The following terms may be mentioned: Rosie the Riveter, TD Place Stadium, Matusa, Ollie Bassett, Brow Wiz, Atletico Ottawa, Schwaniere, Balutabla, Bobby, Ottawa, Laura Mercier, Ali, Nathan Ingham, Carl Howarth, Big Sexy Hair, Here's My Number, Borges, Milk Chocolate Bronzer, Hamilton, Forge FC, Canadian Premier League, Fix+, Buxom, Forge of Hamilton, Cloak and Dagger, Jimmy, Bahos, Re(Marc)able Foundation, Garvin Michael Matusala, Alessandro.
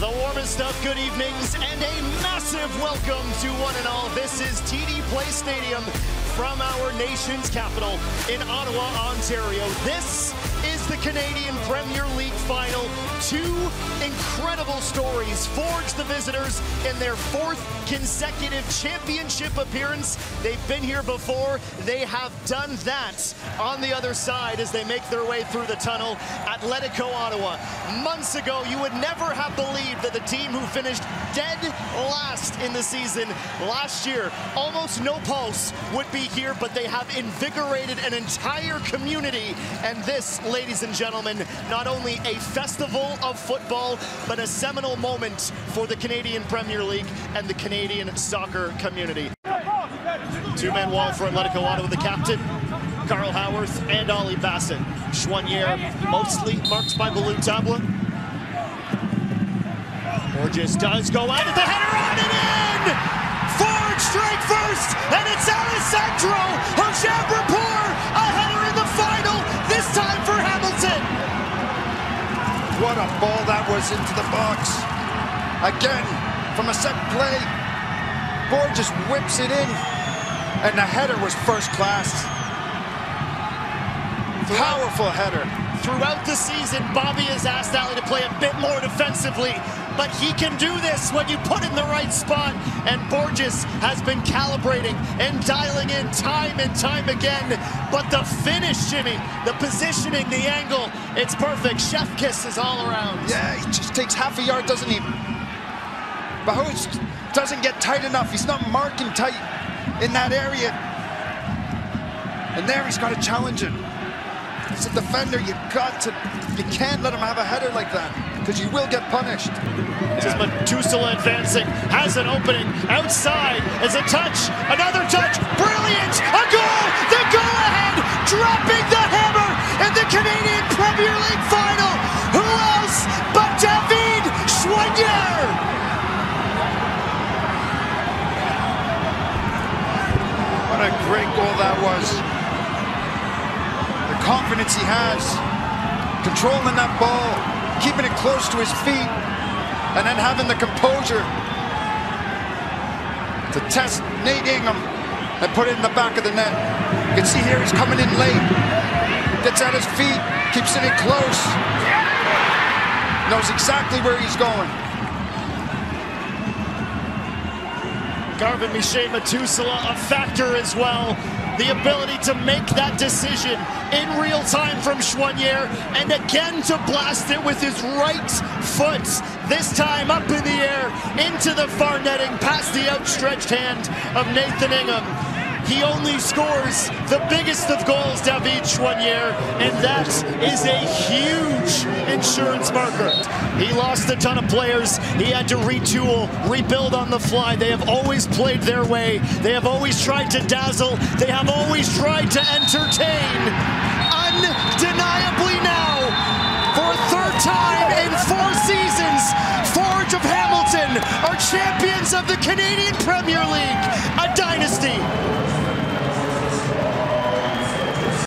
The warmest of good evenings and a massive welcome to one and all. This is TD Place Stadium from our nation's capital in Ottawa, Ontario. This is the Canadian Premier League final. Two incredible stories. Forge, the visitors, in their fourth consecutive championship appearance. They've been here before. They have done that on the other side as they make their way through the tunnel. Atletico Ottawa. Months ago, you would never have believed that the team who finished dead last in the season last year, almost no pulse, would be here, but they have invigorated an entire community. And this, ladies and gentlemen, not only a festival of football, but a seminal moment for the Canadian Premier League and the Canadian soccer community. Two-man wall for Atletico Ottawa, the captain, Carl Howarth, and Ollie Bassett. Schwaniere, mostly marked by Balutabla. Borges does go out at the header, on and in! Forge strike first, and it's Alessandro! Hamilton, a header in the final, this time for Hamilton! What a ball that was into the box. Again, from a set play, Borges whips it in, and the header was first class. Powerful header. Throughout the season, Bobby has asked Ali to play a bit more defensively, but he can do this when you put in the right spot, and Borges has been calibrating and dialing in time and time again, but the finish, Jimmy, the positioning, the angle, it's perfect. Chef kisses all around. Yeah, he just takes half a yard, doesn't he? Bahos doesn't get tight enough. He's not marking tight in that area, and there he's got to challenge it. As a defender, you can't let him have a header like that, because you will get punished. This is Matusa advancing, has an opening, outside, as a touch, another touch, brilliant, a goal, the go-ahead, dropping the hammer in the Canadian Premier League final. Who else but David Schwaniere? What a great goal that was. Confidence he has, controlling that ball, keeping it close to his feet, and then having the composure to test Nate Ingham and put it in the back of the net. You can see here he's coming in late, gets at his feet, keeps it in close, knows exactly where he's going. Garvin Michael Matusala, a factor as well. The ability to make that decision in real time from Schwaniere, and again to blast it with his right foot. This time up in the air, into the far netting, past the outstretched hand of Nathan Ingham. He only scores the biggest of goals, David Schwaniere, and that is a huge insurance marker. He lost a ton of players. He had to retool, rebuild on the fly. They have always played their way. They have always tried to dazzle. They have always tried to entertain. Undeniably now, for a third time in 4 seasons, Forge of Hamilton are champions of the Canadian Premier League, a dynasty.